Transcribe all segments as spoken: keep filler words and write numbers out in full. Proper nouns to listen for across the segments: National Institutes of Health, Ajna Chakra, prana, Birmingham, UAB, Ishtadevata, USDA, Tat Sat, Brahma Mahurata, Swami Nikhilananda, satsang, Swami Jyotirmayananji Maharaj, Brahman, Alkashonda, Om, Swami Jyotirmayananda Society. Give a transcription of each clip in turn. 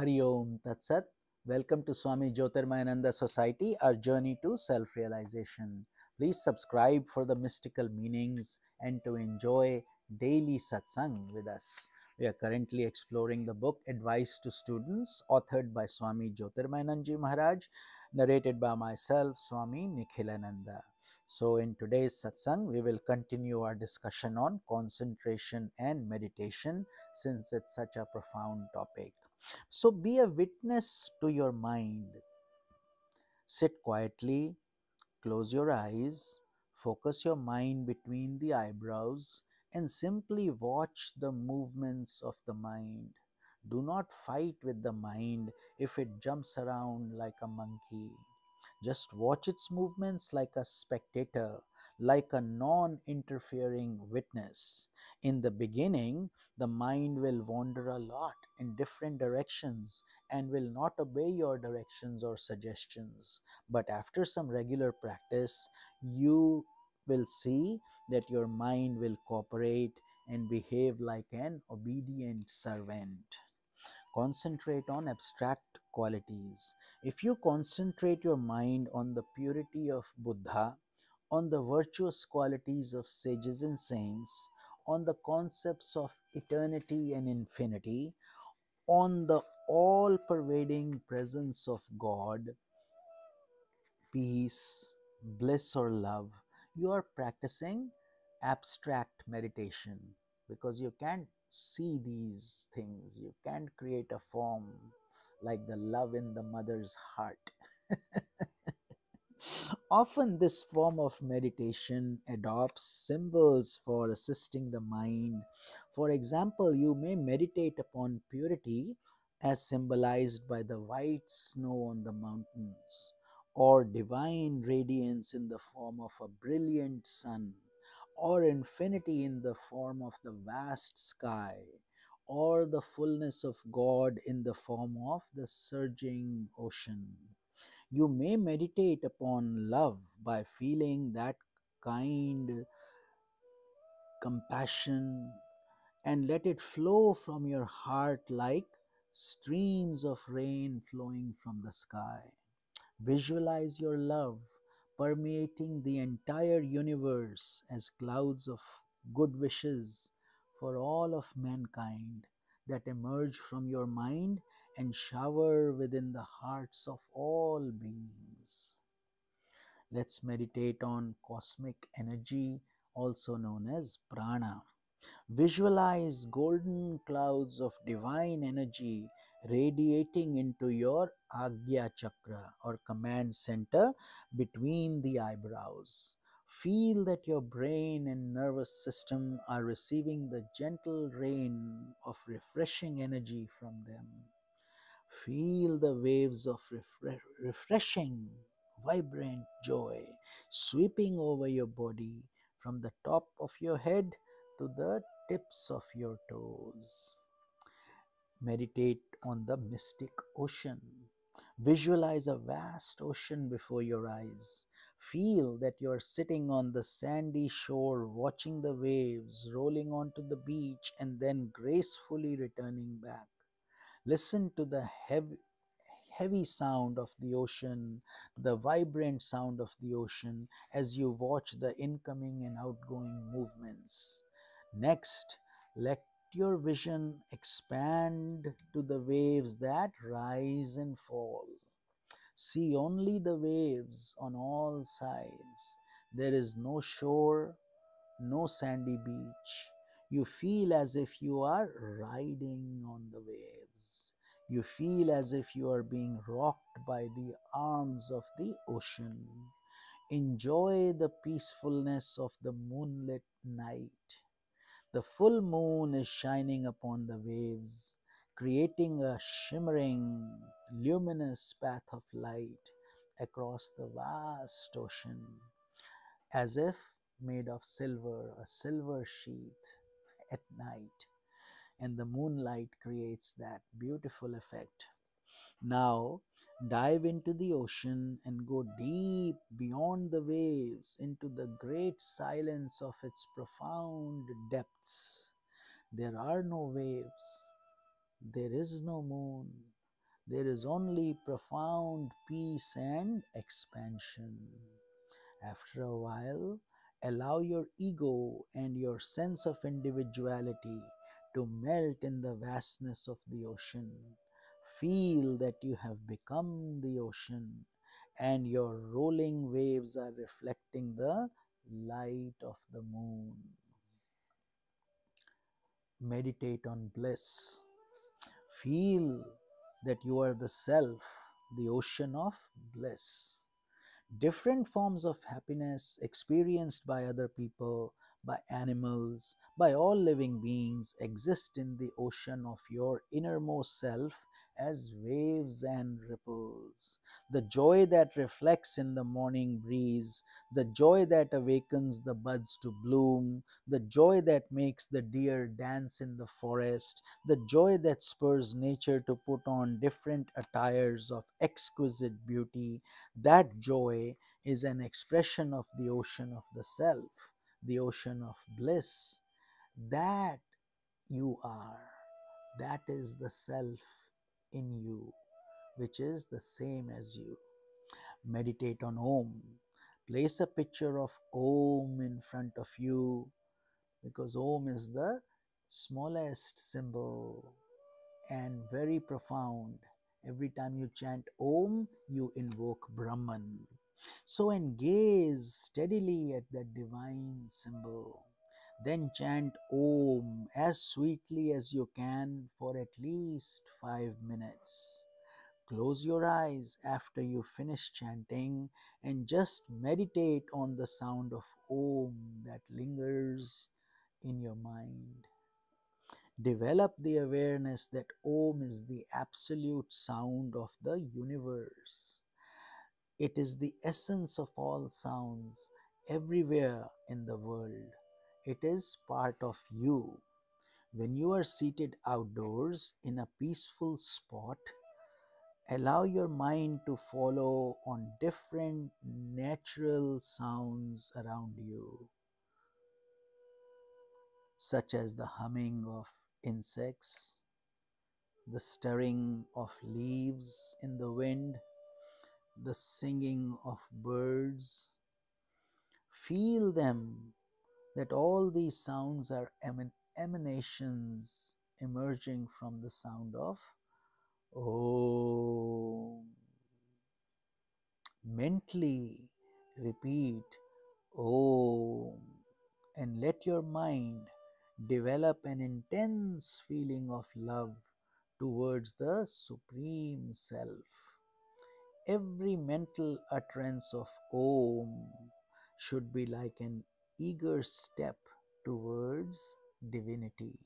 Hari Om Tat Sat. Welcome to Swami Jyotirmayananda Society, our journey to self-realization. Please subscribe for the mystical meanings and to enjoy daily satsang with us. We are currently exploring the book Advice to Students, authored by Swami Jyotirmayananji Maharaj, narrated by myself, Swami Nikhilananda. So in today's satsang, we will continue our discussion on concentration and meditation, since it's such a profound topic. So be a witness to your mind. Sit quietly, close your eyes, focus your mind between the eyebrows, and simply watch the movements of the mind. Do not fight with the mind if it jumps around like a monkey. Just watch its movements like a spectator, like a non-interfering witness. In the beginning, the mind will wander a lot in different directions and will not obey your directions or suggestions. But after some regular practice, you will see that your mind will cooperate and behave like an obedient servant. Concentrate on abstract qualities. If you concentrate your mind on the purity of Buddha, on the virtuous qualities of sages and saints, on the concepts of eternity and infinity, on the all-pervading presence of God, peace, bliss or love, you are practicing abstract meditation, because you can't see these things. You can't create a form like the love in the mother's heart. Often this form of meditation adopts symbols for assisting the mind. For example, you may meditate upon purity as symbolized by the white snow on the mountains, or divine radiance in the form of a brilliant sun, or infinity in the form of the vast sky, or the fullness of God in the form of the surging ocean. You may meditate upon love by feeling that kind compassion and let it flow from your heart like streams of rain flowing from the sky. Visualize your love permeating the entire universe as clouds of good wishes for all of mankind that emerge from your mind and shower within the hearts of all beings. Let's meditate on cosmic energy, also known as prana. Visualize golden clouds of divine energy radiating into your Ajna Chakra or command center between the eyebrows. Feel that your brain and nervous system are receiving the gentle rain of refreshing energy from them. Feel the waves of refre- refreshing, vibrant joy sweeping over your body from the top of your head to the tips of your toes. Meditate on the mystic ocean. Visualize a vast ocean before your eyes. Feel that you are sitting on the sandy shore, watching the waves rolling onto the beach and then gracefully returning back. Listen to the heavy, heavy sound of the ocean, the vibrant sound of the ocean as you watch the incoming and outgoing movements. Next, let your vision expand to the waves that rise and fall. See only the waves on all sides. There is no shore, no sandy beach. You feel as if you are riding on the waves. You feel as if you are being rocked by the arms of the ocean. Enjoy the peacefulness of the moonlit night. The full moon is shining upon the waves, creating a shimmering, luminous path of light across the vast ocean, as if made of silver, a silver sheath at night. And the moonlight creates that beautiful effect. Now, dive into the ocean and go deep beyond the waves into the great silence of its profound depths. There are no waves. There is no moon. there is only profound peace and expansion. After a while, allow your ego and your sense of individuality to melt in the vastness of the ocean. Feel that you have become the ocean and your rolling waves are reflecting the light of the moon. Meditate on bliss. Feel that you are the self, the ocean of bliss. Different forms of happiness experienced by other people, by animals, by all living beings exist in the ocean of your innermost self as waves and ripples. The joy that reflects in the morning breeze, the joy that awakens the buds to bloom, the joy that makes the deer dance in the forest, the joy that spurs nature to put on different attires of exquisite beauty, that joy is an expression of the ocean of the self, the ocean of bliss. That you are, that is the self in you, which is the same as you. Meditate on Om. Place a picture of Om in front of you, because Om is the smallest symbol and very profound. Every time you chant Om, you invoke Brahman. So, and gaze steadily at that divine symbol. Then chant Om as sweetly as you can for at least five minutes. Close your eyes after you finish chanting and just meditate on the sound of Om that lingers in your mind. Develop the awareness that Om is the absolute sound of the universe. It is the essence of all sounds everywhere in the world. It is part of you. When you are seated outdoors in a peaceful spot, allow your mind to follow on different natural sounds around you, such as the humming of insects, the stirring of leaves in the wind, the singing of birds. Feel them, that all these sounds are eman emanations emerging from the sound of Om. Mentally repeat Om and let your mind develop an intense feeling of love towards the Supreme Self. Every mental utterance of Om should be like an eager step towards divinity.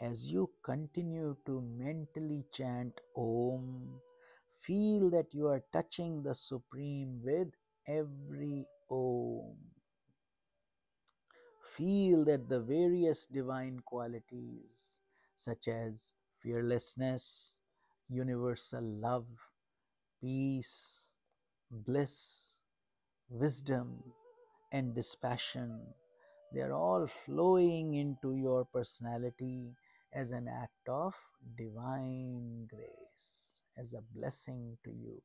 As you continue to mentally chant Om, feel that you are touching the Supreme with every Om. Feel that the various divine qualities such as fearlessness, universal love, peace, bliss, wisdom, and dispassion, they are all flowing into your personality as an act of divine grace, as a blessing to you.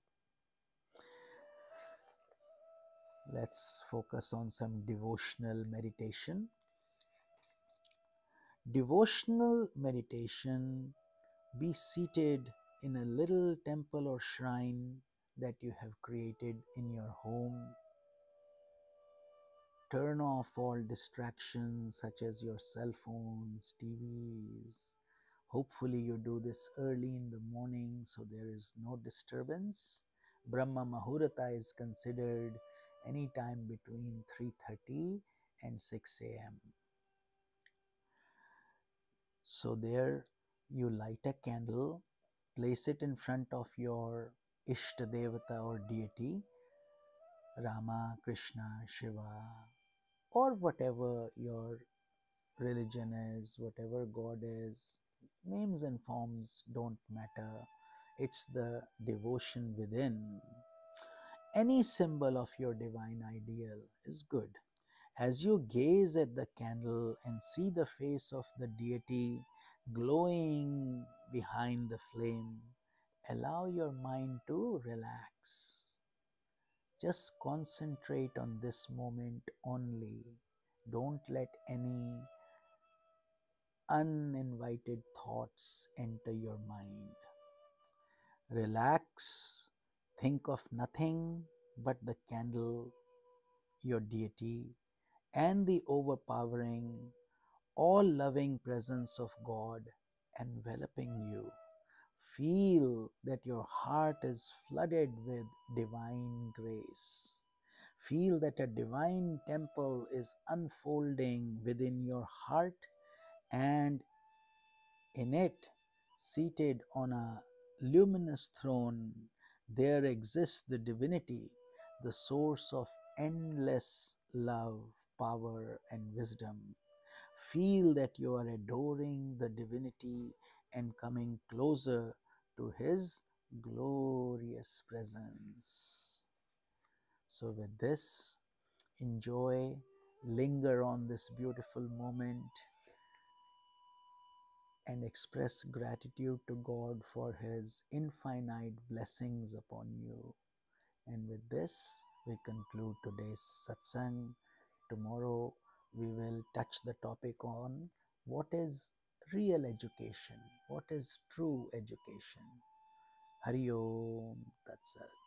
Let's focus on some devotional meditation. Devotional meditation, be seated in a little temple or shrine that you have created in your home. Turn off all distractions such as your cell phones, T Vs. Hopefully you do this early in the morning so there is no disturbance. Brahma Mahurata is considered any time between three thirty and six A M So there you light a candle. Place it in front of your Ishtadevata or deity, Rama, Krishna, Shiva, or whatever your religion is, whatever God is. Names and forms don't matter. It's the devotion within. Any symbol of your divine ideal is good. As you gaze at the candle and see the face of the deity glowing behind the flame, allow your mind to relax. Just concentrate on this moment only. Don't let any uninvited thoughts enter your mind. Relax, think of nothing but the candle, your deity, and the overpowering, all-loving presence of God enveloping you. Feel that your heart is flooded with divine grace. Feel that a divine temple is unfolding within your heart, and in it, seated on a luminous throne, there exists the divinity, the source of endless love, power, and wisdom. Feel that you are adoring the divinity and coming closer to his glorious presence. So with this, enjoy, linger on this beautiful moment, and express gratitude to God for his infinite blessings upon you. And with this, we conclude today's satsang. Tomorrow, we will touch the topic on what is real education, what is true education. Hari Om, Tat Sat.